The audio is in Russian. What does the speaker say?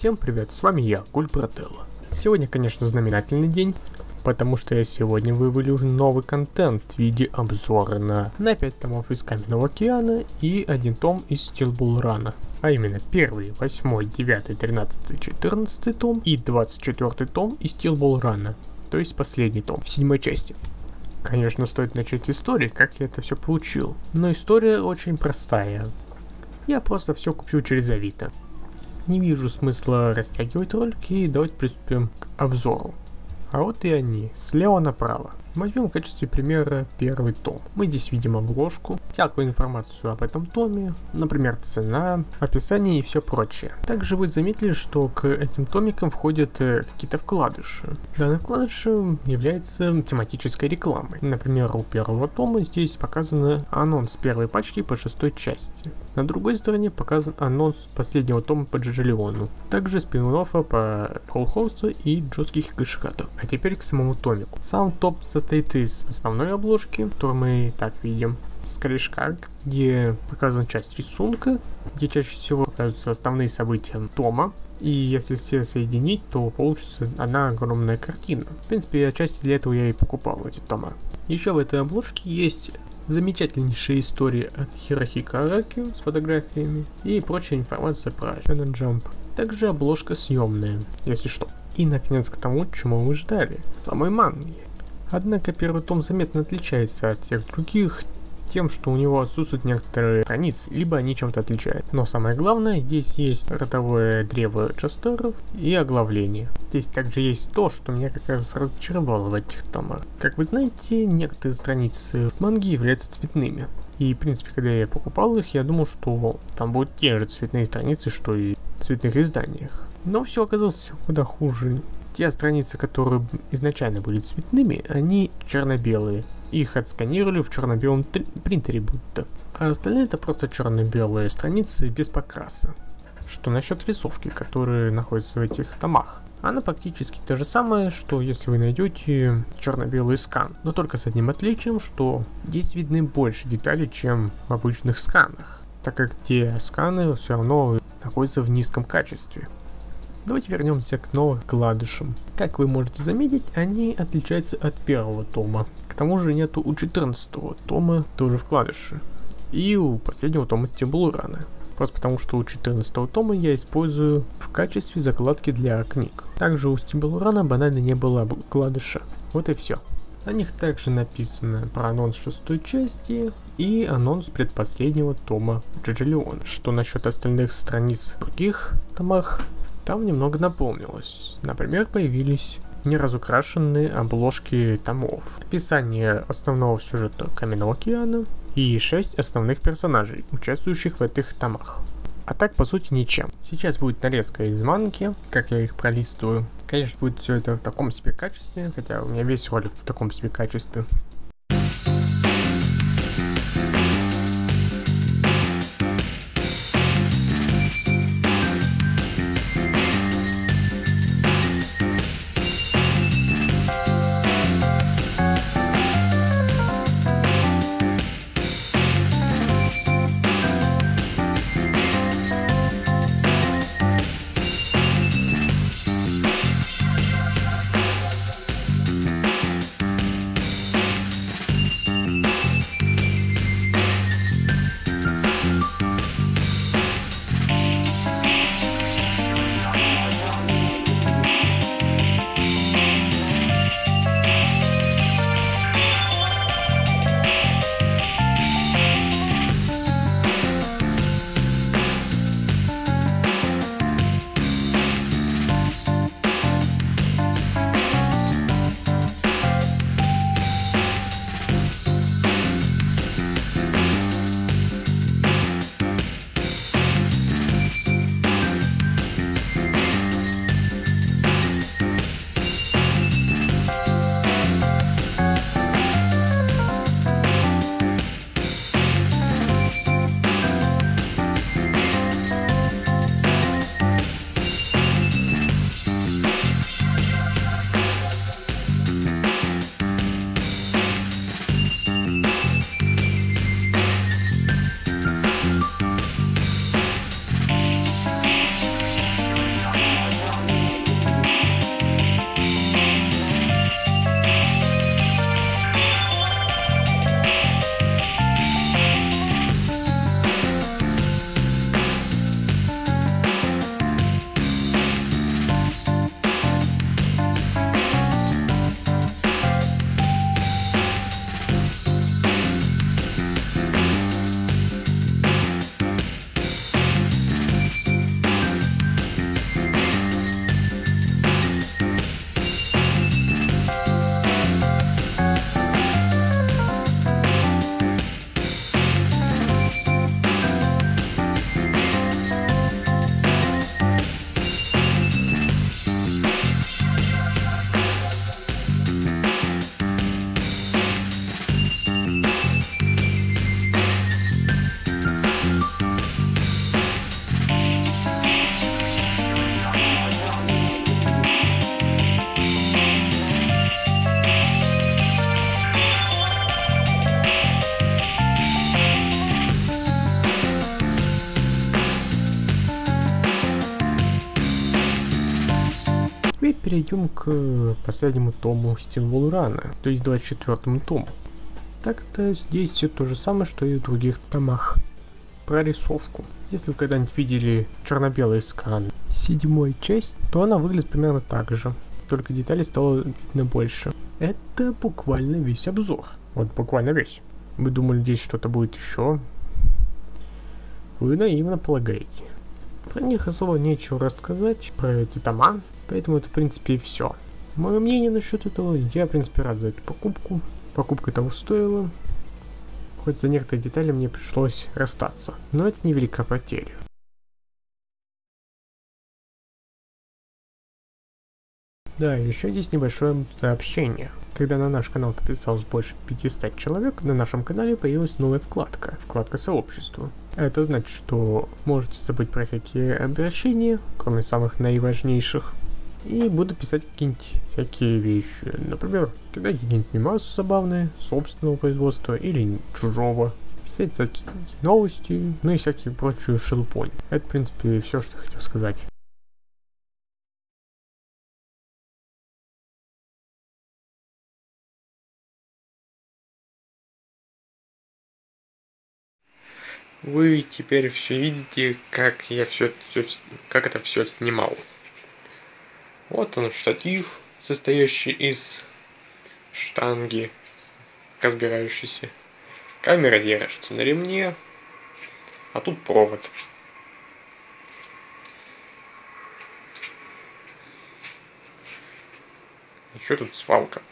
Всем привет, с вами я, Гуль Братела. Сегодня, конечно, знаменательный день, потому что я сегодня вывалю новый контент в виде обзора на 5 томов из Каменного Океана и 1 том из Steel Ball Run. А именно 1, 8, 9, 13, 14 том и 24 том из Steel Ball Run, то есть последний том в 7 части. Конечно, стоит начать с истории, как я это все получил, но история очень простая. Я просто все куплю через Авито. Не вижу смысла растягивать ролики, и давайте приступим к обзору. А вот и они, слева направо. Возьмем в качестве примера 1 том. Мы здесь видим обложку, всякую информацию об этом томе, например, цена, описание и все прочее. Также вы заметили, что к этим томикам входят какие-то вкладыши. Данные вкладыши являются тематической рекламой. Например, у 1 тома здесь показан анонс 1 пачки по 6 части. На другой стороне показан анонс последнего тома по Джоджолиону. Также спин-оффа по Фоллхоусу и Джуских Кэшкадо. А теперь к самому томику. Сам топ состоит из основной обложки, которую мы и так видим, с корешка, где показана часть рисунка, где чаще всего показываются основные события тома. И если все соединить, то получится одна огромная картина. В принципе, отчасти для этого я и покупал эти тома. Еще в этой обложке есть замечательнейшие истории от Хирохико Араки с фотографиями и прочая информация про Shonen Jump. Также обложка съемная, если что. И наконец к тому, чему вы ждали, самой манги. Однако 1 том заметно отличается от всех других тем, что у него отсутствуют некоторые страницы, либо они чем-то отличаются. Но самое главное, здесь есть родовое древо Джостаров и оглавление. Здесь также есть то, что меня как раз разочаровало в этих томах. Как вы знаете, некоторые страницы в манге являются цветными. И в принципе, когда я покупал их, я думал, что там будут те же цветные страницы, что и в цветных изданиях. Но все оказалось куда хуже. Те страницы, которые изначально были цветными, они черно-белые. Их отсканировали в черно-белом принтере будто. А остальные это просто черно-белые страницы без покраса. Что насчет рисовки, которые находятся в этих томах? Она практически то же самое, что если вы найдете черно-белый скан. Но только с одним отличием, что здесь видны больше деталей, чем в обычных сканах. Так как те сканы все равно находятся в низком качестве. Давайте вернемся к новым вкладышам. Как вы можете заметить, они отличаются от 1 тома. К тому же нету у 14 тома тоже вкладыши. И у последнего тома Steel Ball Run. Просто потому, что у 14 тома я использую в качестве закладки для книг. Также у Steel Ball Run банально не было вкладыша. Вот и все. На них также написано про анонс 6 части и анонс предпоследнего тома Джоджолион. Что насчет остальных страниц в других томах? Там немного наполнилось. Например, появились неразукрашенные обложки томов, описание основного сюжета Каменного Океана и 6 основных персонажей, участвующих в этих томах. А так, по сути, ничем. Сейчас будет нарезка из манги, как я их пролистываю. Конечно, будет все это в таком себе качестве, хотя у меня весь ролик в таком себе качестве. теперь перейдем к последнему тому Steel Ball Run, то есть 24-му тому. Так-то здесь все то же самое, что и в других томах. Про рисовку. Если вы когда-нибудь видели черно-белый скан 7-й часть, то она выглядит примерно так же, только деталей стало видно больше. Это буквально весь обзор. Вот буквально весь. Вы думали, здесь что-то будет еще? Вы наивно полагаете. Про них особо нечего рассказать, про эти тома, поэтому это в принципе все. Мое мнение насчет этого, я в принципе рад за эту покупку. Покупка того стоила, хоть за некоторые детали мне пришлось расстаться, но это не велика потеря. Да, еще здесь небольшое сообщение. Когда на наш канал подписалось больше 500 человек, на нашем канале появилась новая вкладка, вкладка сообщества. Это значит, что можете забыть про всякие обращения, кроме самых наиважнейших, и буду писать какие-нибудь всякие вещи. Например, кидать какие-нибудь мемасы забавные, собственного производства или чужого, писать всякие новости, ну и всякие прочую шелупонь. Это, в принципе, все, что я хотел сказать. Вы теперь все видите, как я как это все снимал. Вот он штатив, состоящий из штанги, разбирающейся. Камера держится на ремне, а тут провод. Еще тут свалка.